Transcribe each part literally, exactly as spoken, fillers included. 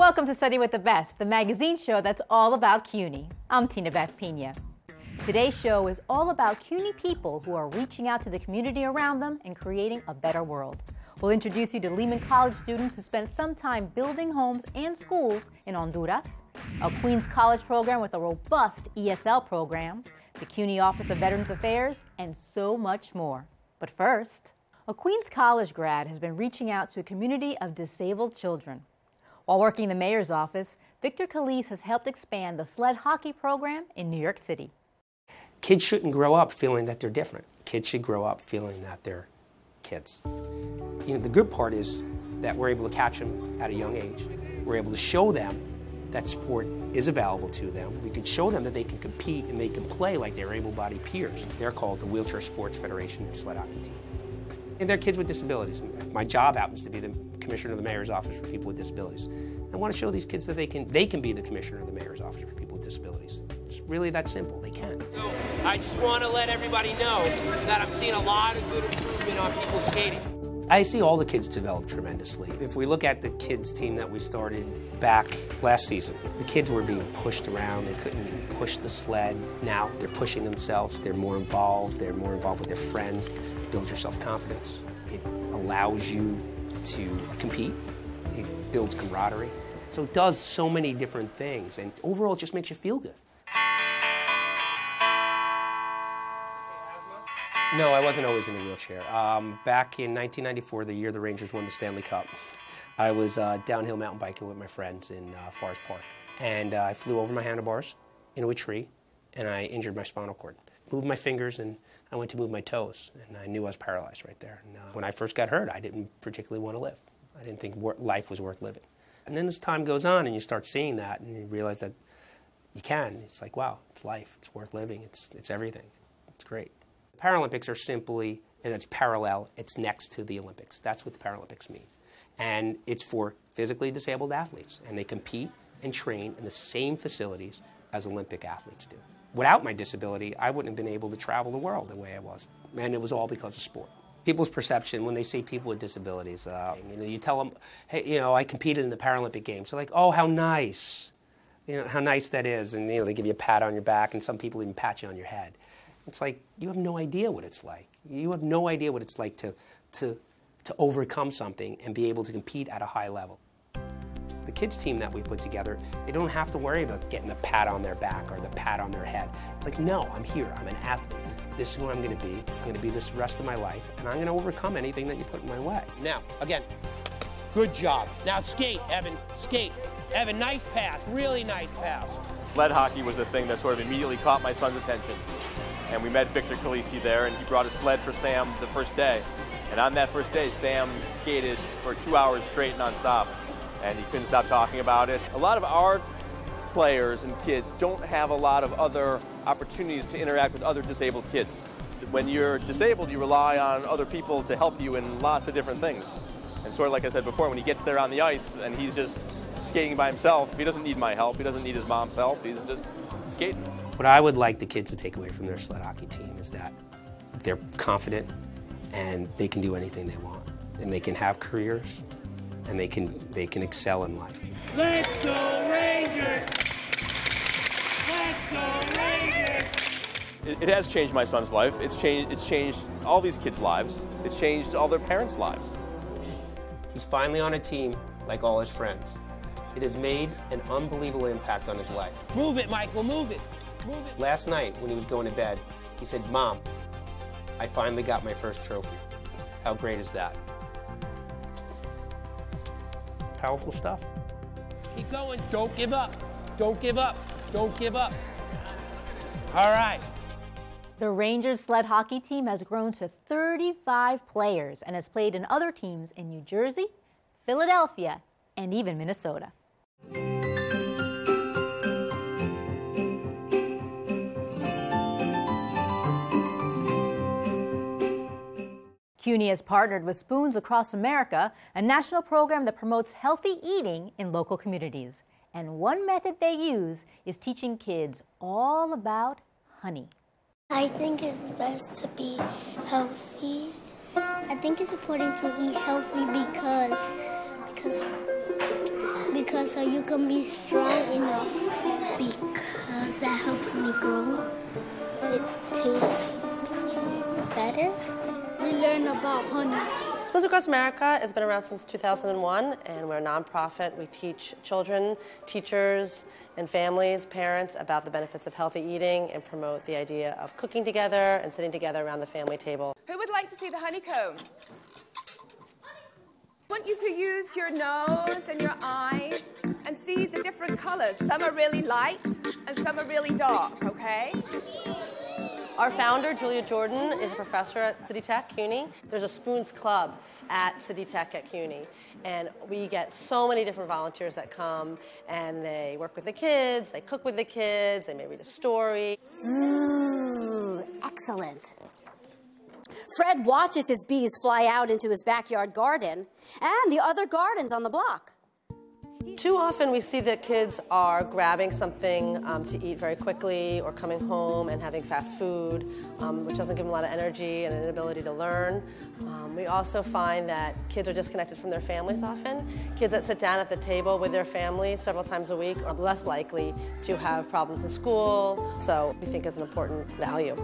Welcome to Study With the Best, the magazine show that's all about CUNY. I'm Tinabeth Pina. Today's show is all about CUNY people who are reaching out to the community around them and creating a better world. We'll introduce you to Lehman College students who spent some time building homes and schools in Honduras, a Queens College program with a robust E S L program, the CUNY Office of Veterans Affairs, and so much more. But first, a Queens College grad has been reaching out to a community of disabled children. While working in the mayor's office, Victor Calise has helped expand the sled hockey program in New York City. Kids shouldn't grow up feeling that they're different. Kids should grow up feeling that they're kids. You know, the good part is that we're able to catch them at a young age. We're able to show them that sport is available to them. We can show them that they can compete and they can play like their able-bodied peers. They're called the Wheelchair Sports Federation of Sled Hockey Team. And they're kids with disabilities. My job happens to be the commissioner of the mayor's office for people with disabilities. I want to show these kids that they can they can be the commissioner of the mayor's office for people with disabilities. It's really that simple. They can. I just want to let everybody know that I'm seeing a lot of good improvement on people skating. I see all the kids develop tremendously. If we look at the kids team that we started back last season, the kids were being pushed around. They couldn't even push the sled. Now they're pushing themselves. They're more involved. They're more involved with their friends. Build your self-confidence. It allows you to compete. It builds camaraderie. So it does so many different things, and overall it just makes you feel good. No, I wasn't always in a wheelchair. Um, back in nineteen ninety-four, the year the Rangers won the Stanley Cup, I was uh, downhill mountain biking with my friends in uh, Forest Park. And uh, I flew over my handlebars into a tree, and I injured my spinal cord. Moved my fingers, and I went to move my toes, and I knew I was paralyzed right there. And, uh, when I first got hurt, I didn't particularly want to live. I didn't think life was worth living. And then as time goes on and you start seeing that and you realize that you can, it's like, wow, it's life, it's worth living, it's, it's everything, it's great. The Paralympics are simply, and it's parallel, it's next to the Olympics. That's what the Paralympics mean. And it's for physically disabled athletes, and they compete and train in the same facilities as Olympic athletes do. Without my disability, I wouldn't have been able to travel the world the way I was. And it was all because of sport. People's perception, when they see people with disabilities, uh, you know, you tell them, hey, you know, I competed in the Paralympic Games. They're like, oh, how nice. You know, how nice that is. And, you know, they give you a pat on your back, and some people even pat you on your head. It's like, you have no idea what it's like. You have no idea what it's like to, to, to overcome something and be able to compete at a high level. The kids team that we put together, they don't have to worry about getting the pat on their back or the pat on their head. It's like, no, I'm here, I'm an athlete. This is who I'm gonna be. I'm gonna be this the rest of my life, and I'm gonna overcome anything that you put in my way. Now, again, good job. Now skate, Evan, skate. Evan, nice pass, really nice pass. Sled hockey was the thing that sort of immediately caught my son's attention. And we met Victor Calise there, and he brought a sled for Sam the first day. And on that first day, Sam skated for two hours straight nonstop. And he couldn't stop talking about it. A lot of our players and kids don't have a lot of other opportunities to interact with other disabled kids. When you're disabled, you rely on other people to help you in lots of different things. And sort of like I said before, when he gets there on the ice and he's just skating by himself, he doesn't need my help, he doesn't need his mom's help, he's just skating. What I would like the kids to take away from their sled hockey team is that they're confident and they can do anything they want. And they can have careers, and they can, they can excel in life. Let's go Rangers! Let's go Rangers! It, it has changed my son's life. It's changed, it's changed all these kids' lives. It's changed all their parents' lives. He's finally on a team like all his friends. It has made an unbelievable impact on his life. Move it, Michael, move it! Move it. Last night, when he was going to bed, he said, Mom, I finally got my first trophy. How great is that? Powerful stuff. Keep going. Don't give up. Don't give up. Don't give up. All right. The Rangers sled hockey team has grown to thirty-five players and has played in other teams in New Jersey, Philadelphia, and even Minnesota. CUNY has partnered with Spoons Across America, a national program that promotes healthy eating in local communities. And one method they use is teaching kids all about honey. I think it's best to be healthy. I think it's important to eat healthy because, because because so you can be strong enough, because that helps me grow. It tastes better. We learn about honey. Spoons Across America has been around since two thousand one, and we're a nonprofit. We teach children, teachers, and families, parents, about the benefits of healthy eating and promote the idea of cooking together and sitting together around the family table. Who would like to see the honeycomb? I want you to use your nose and your eyes and see the different colors. Some are really light and some are really dark, okay? Our founder, Julia Jordan, is a professor at City Tech C U N Y. There's a Spoons Club at City Tech at C U N Y, and we get so many different volunteers that come, and they work with the kids, they cook with the kids, they may read a story. Ooh, excellent. Fred watches his bees fly out into his backyard garden and the other gardens on the block. Too often we see that kids are grabbing something um, to eat very quickly or coming home and having fast food, um, which doesn't give them a lot of energy and an inability to learn. Um, we also find that kids are disconnected from their families often. Kids that sit down at the table with their family several times a week are less likely to have problems in school, so we think it's an important value.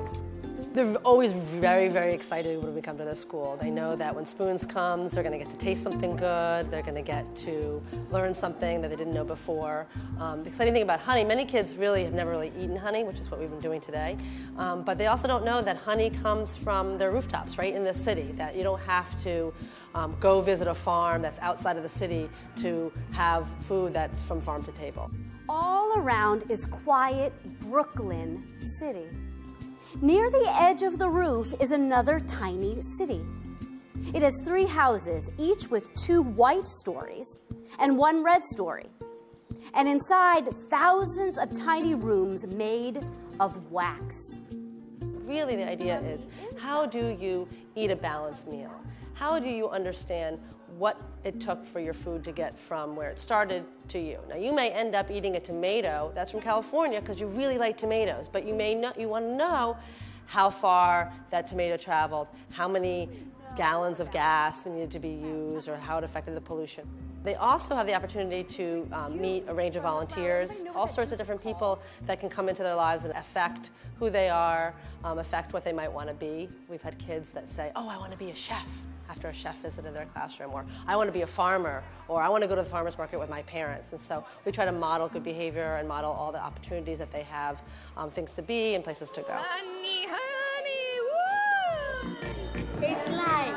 They're always very, very excited when we come to their school. They know that when Spoons comes, they're going to get to taste something good. They're going to get to learn something that they didn't know before. Um, the exciting thing about honey, many kids really have never really eaten honey, which is what we've been doing today. Um, but they also don't know that honey comes from their rooftops, right in the city, that you don't have to um, go visit a farm that's outside of the city to have food that's from farm to table. All around is quiet Brooklyn City. Near the edge of the roof is another tiny city. It has three houses, each with two white stories and one red story. And inside, thousands of tiny rooms made of wax. Really, the idea is, how do you eat a balanced meal? How do you understand what it took for your food to get from where it started to you? Now, you may end up eating a tomato that's from California because you really like tomatoes, but you may not, you want to know how far that tomato traveled, how many gallons of gas needed to be used, or how it affected the pollution. They also have the opportunity to um, meet a range of volunteers, all sorts of different people that can come into their lives and affect who they are, um, affect what they might want to be. We've had kids that say, oh, I want to be a chef, after a chef visited their classroom, or I want to be a farmer, or I want to go to the farmer's market with my parents. And so we try to model good behavior and model all the opportunities that they have, um, things to be and places to go. Honey, honey, woo! Tastes like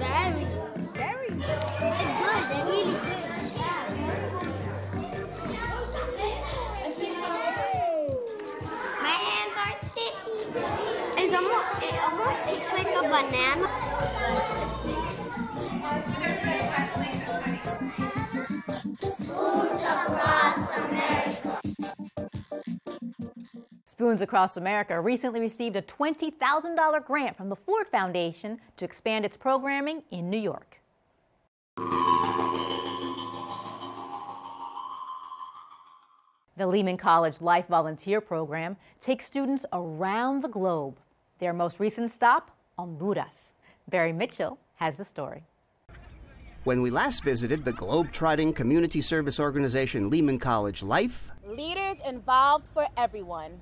berries. Berries. It's good, they're really good. My hands are sticky. It's almost, it almost tastes like a banana. Spoons Across America. Spoons Across America recently received a twenty thousand dollar grant from the Ford Foundation to expand its programming in New York. The Lehman College Life Volunteer Program takes students around the globe. Their most recent stop, Honduras. Barry Mitchell has the story. When we last visited the globe-trotting community service organization Lehman College Life, Leaders Involved for Everyone.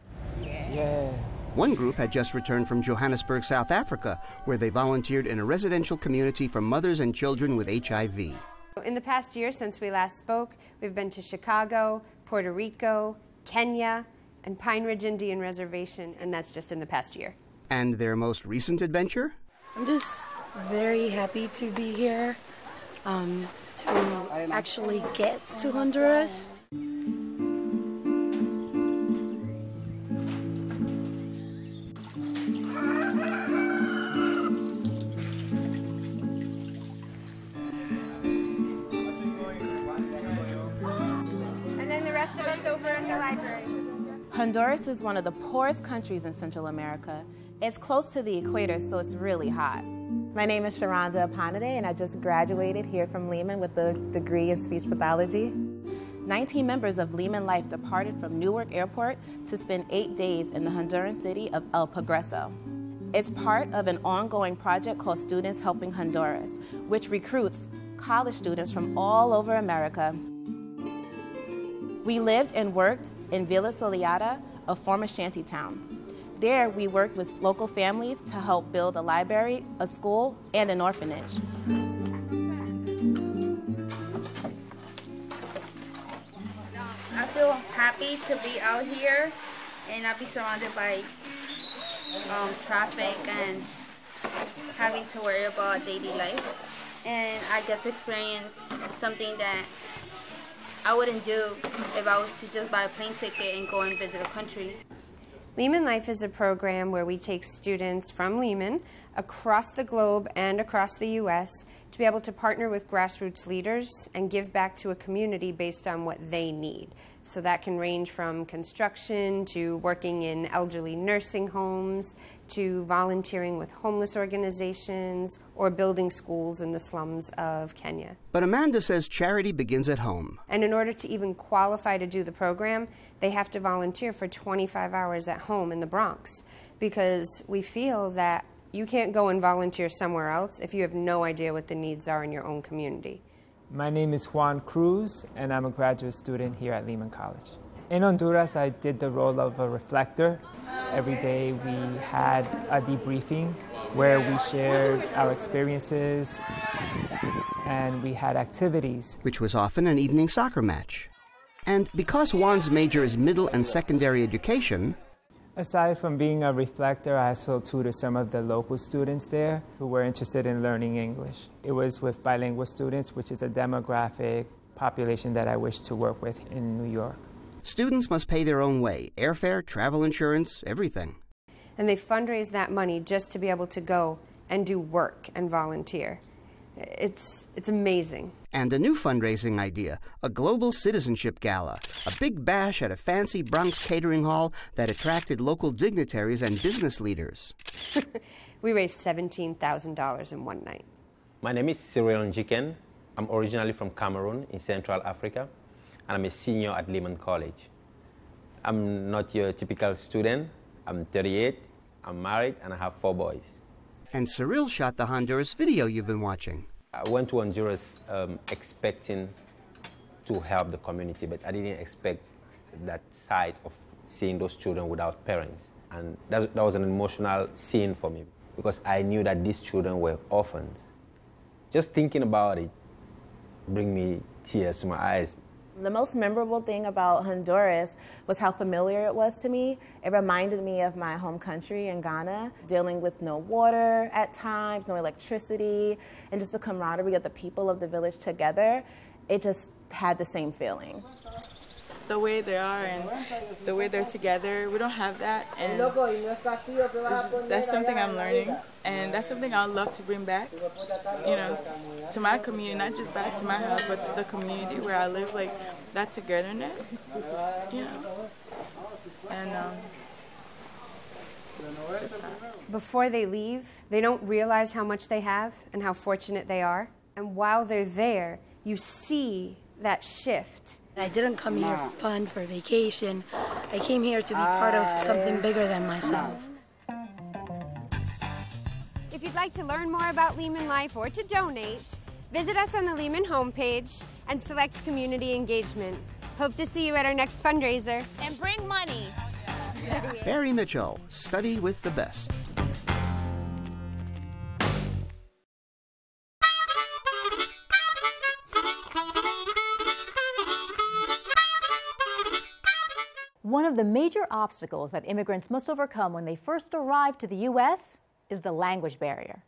Yeah. Yeah. One group had just returned from Johannesburg, South Africa, where they volunteered in a residential community for mothers and children with H I V. In the past year since we last spoke, we've been to Chicago, Puerto Rico, Kenya, and Pine Ridge Indian Reservation, and that's just in the past year. And their most recent adventure? I'm just very happy to be here, um, to actually get to Honduras. And then the rest of us over in the library. Honduras is one of the poorest countries in Central America. It's close to the equator, so it's really hot. My name is Sharonda Panade, and I just graduated here from Lehman with a degree in speech pathology. nineteen members of Lehman Life departed from Newark Airport to spend eight days in the Honduran city of El Progreso. It's part of an ongoing project called Students Helping Honduras, which recruits college students from all over America. We lived and worked in Villa Soleada, a former shanty town. There, we worked with local families to help build a library, a school, and an orphanage. I feel happy to be out here and not be surrounded by um, traffic and having to worry about daily life. And I get to experience something that I wouldn't do if I was to just buy a plane ticket and go and visit a country. Lehman Life is a program where we take students from Lehman across the globe and across the U S to be able to partner with grassroots leaders and give back to a community based on what they need. So that can range from construction to working in elderly nursing homes to volunteering with homeless organizations or building schools in the slums of Kenya. But Amanda says charity begins at home. And in order to even qualify to do the program, they have to volunteer for twenty-five hours at home in the Bronx, because we feel that you can't go and volunteer somewhere else if you have no idea what the needs are in your own community. My name is Juan Cruz, and I'm a graduate student here at Lehman College. In Honduras, I did the role of a reflector. Every day we had a debriefing where we shared our experiences, and we had activities. Which was often an evening soccer match. And because Juan's major is middle and secondary education, aside from being a reflector, I also tutored some of the local students there who were interested in learning English. It was with bilingual students, which is a demographic population that I wish to work with in New York. Students must pay their own way, airfare, travel insurance, everything. And they fundraise that money just to be able to go and do work and volunteer. It's, it's amazing. And a new fundraising idea, a global citizenship gala, a big bash at a fancy Bronx catering hall that attracted local dignitaries and business leaders. We raised seventeen thousand dollars in one night. My name is Cyril Njiken. I'm originally from Cameroon in Central Africa, and I'm a senior at Lehman College. I'm not your typical student. I'm thirty-eight, I'm married, and I have four boys. And Cyril shot the Honduras video you've been watching. I went to Honduras um, expecting to help the community, but I didn't expect that sight of seeing those children without parents. And that, that was an emotional scene for me, because I knew that these children were orphans. Just thinking about it brings me tears to my eyes. The most memorable thing about Honduras was how familiar it was to me. It reminded me of my home country in Ghana, dealing with no water at times, no electricity, and just the camaraderie of the people of the village together. It just had the same feeling. The way they are and the way they're together, we don't have that, and just, that's something I'm learning, and that's something I'd love to bring back, you know, to my community, not just back to my house, but to the community where I live, like, that togetherness, you know, and um, just that. Before they leave, they don't realize how much they have and how fortunate they are, and while they're there, you see that shift. I didn't come here for fun, for vacation. I came here to be part of something bigger than myself. If you'd like to learn more about Lehman Life or to donate, visit us on the Lehman homepage and select community engagement. Hope to see you at our next fundraiser. And bring money. Barry Mitchell, Study With the Best. One of the major obstacles that immigrants must overcome when they first arrive to the U S is the language barrier.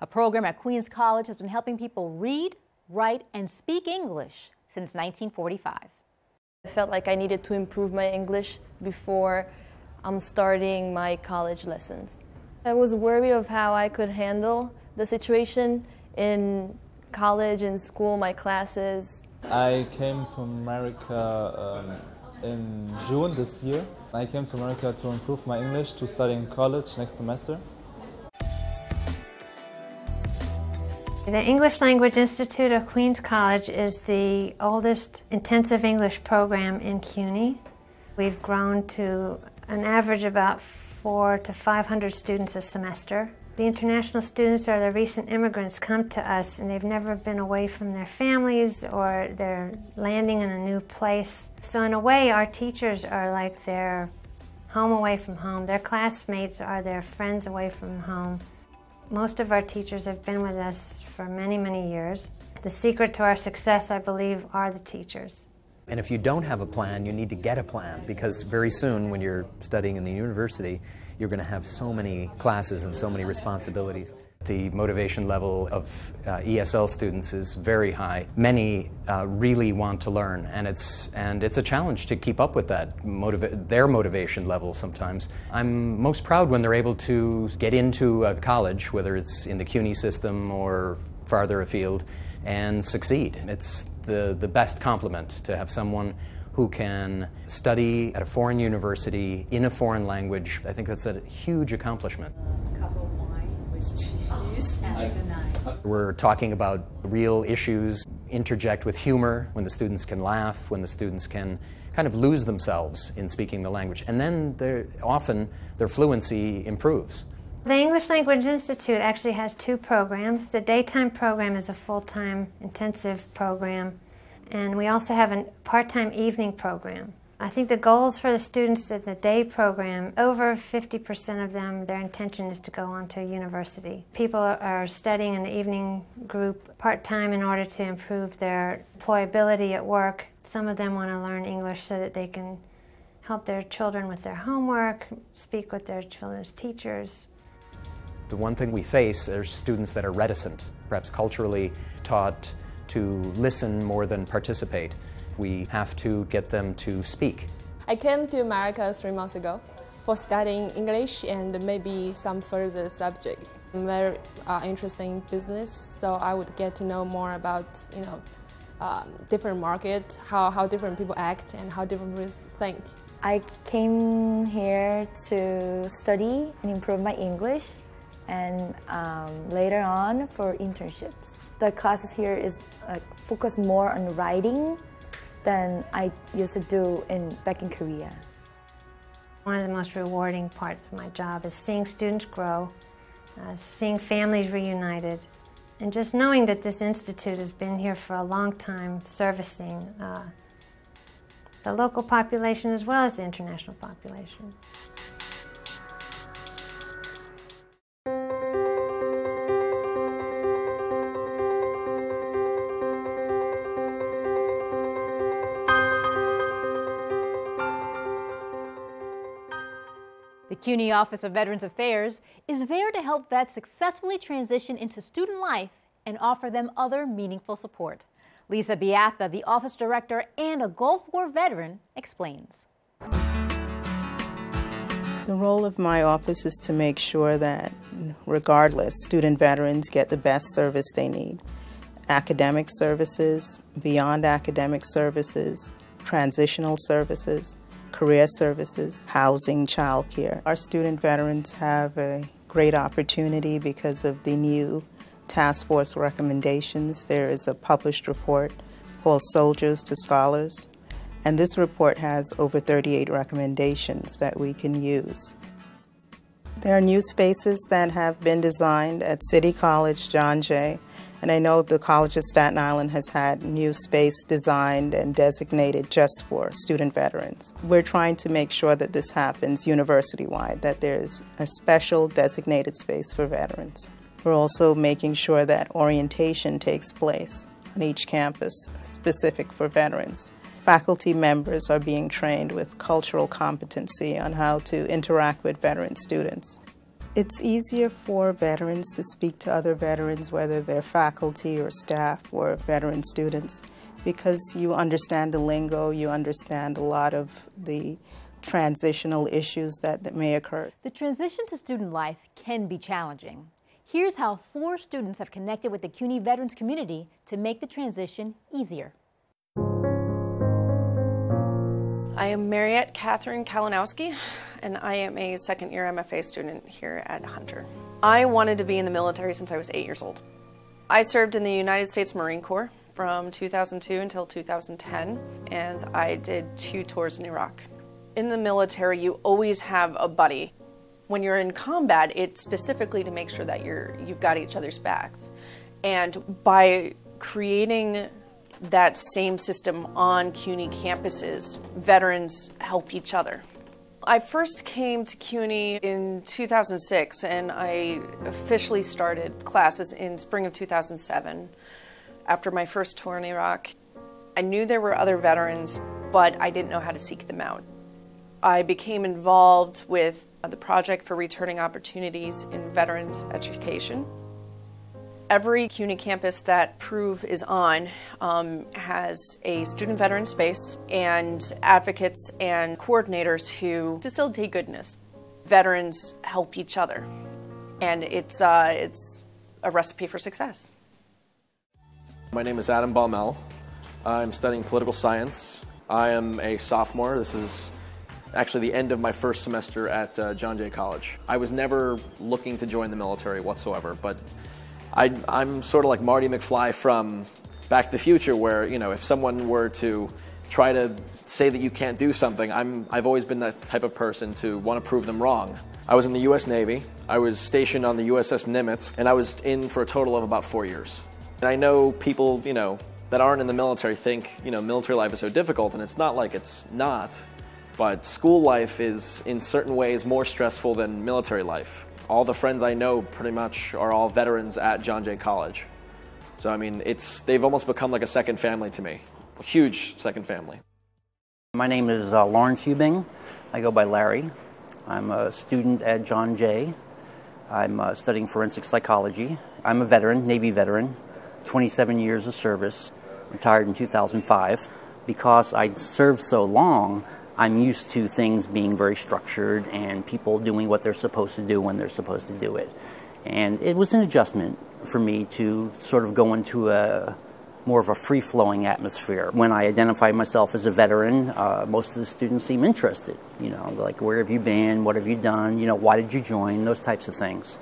A program at Queens College has been helping people read, write, and speak English since nineteen forty-five. I felt like I needed to improve my English before I'm starting my college lessons. I was worried of how I could handle the situation in college, in school, my classes. I came to America um, in June this year. I came to America to improve my English, to study in college next semester. The English Language Institute of Queens College is the oldest intensive English program in CUNY. We've grown to an average about four to five hundred students a semester. The international students are the recent immigrants come to us, and they've never been away from their families, or they're landing in a new place. So in a way, our teachers are like their home away from home. Their classmates are their friends away from home. Most of our teachers have been with us for many, many years. The secret to our success, I believe, are the teachers. And if you don't have a plan, you need to get a plan, because very soon when you're studying in the university, you're going to have so many classes and so many responsibilities. The motivation level of uh, E S L students is very high. Many uh, really want to learn, and it's, and it's a challenge to keep up with that, motiva- their motivation level sometimes. I'm most proud when they're able to get into a college, whether it's in the CUNY system or farther afield, and succeed. It's the, the best compliment to have someone who can study at a foreign university in a foreign language. I think that's a huge accomplishment. A cup of wine with cheese and a knife. We're talking about real issues, interject with humor, when the students can laugh, when the students can kind of lose themselves in speaking the language. And then often their fluency improves. The English Language Institute actually has two programs. The daytime program is a full-time intensive program, and we also have a part-time evening program. I think the goals for the students in the day program, over fifty percent of them, their intention is to go on to university. People are studying in the evening group part-time in order to improve their employability at work. Some of them want to learn English so that they can help their children with their homework, speak with their children's teachers. The one thing we face are students that are reticent, perhaps culturally taught to listen more than participate. We have to get them to speak. I came to America three months ago for studying English and maybe some further subject. I'm very uh, interested in business, so I would get to know more about, you know, um, different market, how, how different people act and how different people think. I came here to study and improve my English, and um, later on for internships. The classes here is uh, focused more on writing than I used to do in, back in Korea. One of the most rewarding parts of my job is seeing students grow, uh, seeing families reunited, and just knowing that this institute has been here for a long time, servicing uh, the local population as well as the international population. The CUNY Office of Veterans Affairs is there to help vets successfully transition into student life and offer them other meaningful support. Lisa Biaffa, the office director and a Gulf War veteran, explains. The role of my office is to make sure that, regardless, student veterans get the best service they need. Academic services, beyond academic services, transitional services, career services, housing, childcare. Our student veterans have a great opportunity because of the new task force recommendations. There is a published report called Soldiers to Scholars, and this report has over thirty-eight recommendations that we can use. There are new spaces that have been designed at City College, John Jay, and I know the College of Staten Island has had new space designed and designated just for student veterans. We're trying to make sure that this happens university-wide, that there's a special designated space for veterans. We're also making sure that orientation takes place on each campus specific for veterans. Faculty members are being trained with cultural competency on how to interact with veteran students. It's easier for veterans to speak to other veterans, whether they're faculty or staff or veteran students, because you understand the lingo, you understand a lot of the transitional issues that, that may occur. The transition to student life can be challenging. Here's how four students have connected with the CUNY veterans community to make the transition easier. I am Mariette Catherine Kalinowski, and I am a second year M F A student here at Hunter. I wanted to be in the military since I was eight years old. I served in the United States Marine Corps from two thousand two until two thousand ten, and I did two tours in Iraq. In the military, you always have a buddy. when you're in combat, it's specifically to make sure that you're, you've got each other's backs. And by creating that same system on CUNY campuses, veterans help each other. I first came to CUNY in two thousand six, and I officially started classes in spring of two thousand seven after my first tour in Iraq. I knew there were other veterans, but I didn't know how to seek them out. I became involved with the Project for Returning Opportunities in Veterans Education. Every CUNY campus that PROVE is on um, has a student veteran space and advocates and coordinators who facilitate goodness. Veterans help each other, and it's, uh, it's a recipe for success. My name is Adam Baumel. I'm studying political science. I am a sophomore. This is actually the end of my first semester at uh, John Jay College. I was never looking to join the military whatsoever, but I, I'm sort of like Marty McFly from Back to the Future, where, you know, if someone were to try to say that you can't do something, I'm, I've always been that type of person to want to prove them wrong. I was in the U S Navy, I was stationed on the U S S Nimitz, and I was in for a total of about four years. And I know people, you know, that aren't in the military think, you know, military life is so difficult, and it's not like it's not, but school life is in certain ways more stressful than military life. All the friends I know pretty much are all veterans at John Jay College. So I mean, it's, they've almost become like a second family to me, a huge second family. My name is uh, Lawrence Eubing. I go by Larry. I'm a student at John Jay. I'm uh, studying forensic psychology. I'm a veteran, Navy veteran, twenty-seven years of service, retired in two thousand five. Because I served so long, I'm used to things being very structured and people doing what they're supposed to do when they're supposed to do it. And it was an adjustment for me to sort of go into a more of a free-flowing atmosphere. When I identify myself as a veteran, uh, most of the students seem interested. You know, like, where have you been? What have you done? You know, why did you join? Those types of things.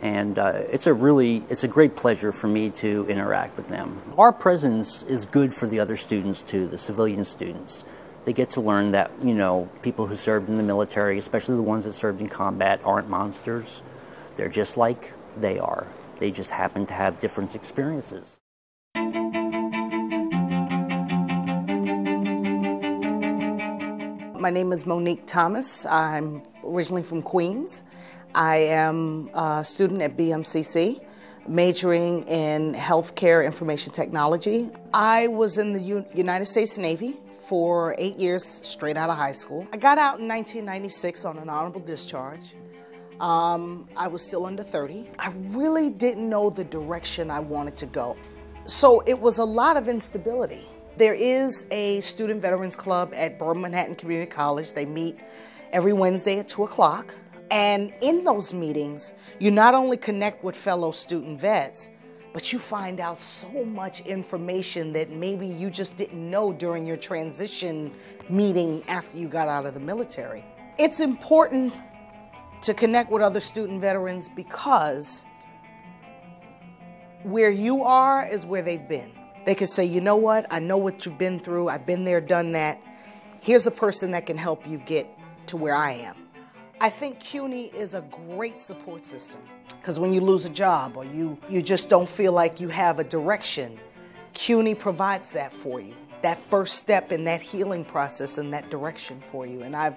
And uh, it's a really, it's a great pleasure for me to interact with them. Our presence is good for the other students too, the civilian students. They get to learn that, you know, people who served in the military, especially the ones that served in combat, aren't monsters. They're just like they are. They just happen to have different experiences. My name is Monique Thomas. I'm originally from Queens. I am a student at B M C C, majoring in healthcare information technology. I was in the U United States Navy for eight years straight out of high school. I got out in nineteen ninety-six on an honorable discharge. Um, I was still under thirty. I really didn't know the direction I wanted to go. So it was a lot of instability. There is a student veterans club at Manhattan Community College. They meet every Wednesday at two o'clock. And in those meetings, you not only connect with fellow student vets, but you find out so much information that maybe you just didn't know during your transition meeting after you got out of the military. It's important to connect with other student veterans because where you are is where they've been. They can say, you know what, I know what you've been through, I've been there, done that. Here's a person that can help you get to where I am. I think CUNY is a great support system, because when you lose a job or you, you just don't feel like you have a direction, CUNY provides that for you, that first step in that healing process and that direction for you. And I've,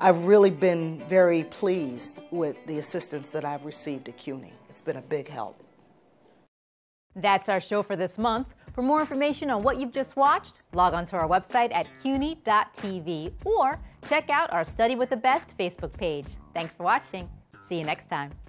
I've really been very pleased with the assistance that I've received at CUNY. It's been a big help. That's our show for this month. For more information on what you've just watched, log on to our website at cuny dot t v or check out our Study with the Best Facebook page. Thanks for watching. See you next time.